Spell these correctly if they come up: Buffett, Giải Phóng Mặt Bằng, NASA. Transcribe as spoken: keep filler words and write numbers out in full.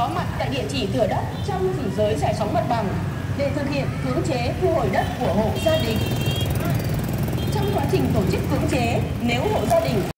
có mặt tại địa chỉ thửa đất trong ranh giới giải phóng mặt bằng để thực hiện cưỡng chế thu hồi đất của hộ gia đình. Trong quá trình tổ chức cưỡng chế, nếu hộ gia đình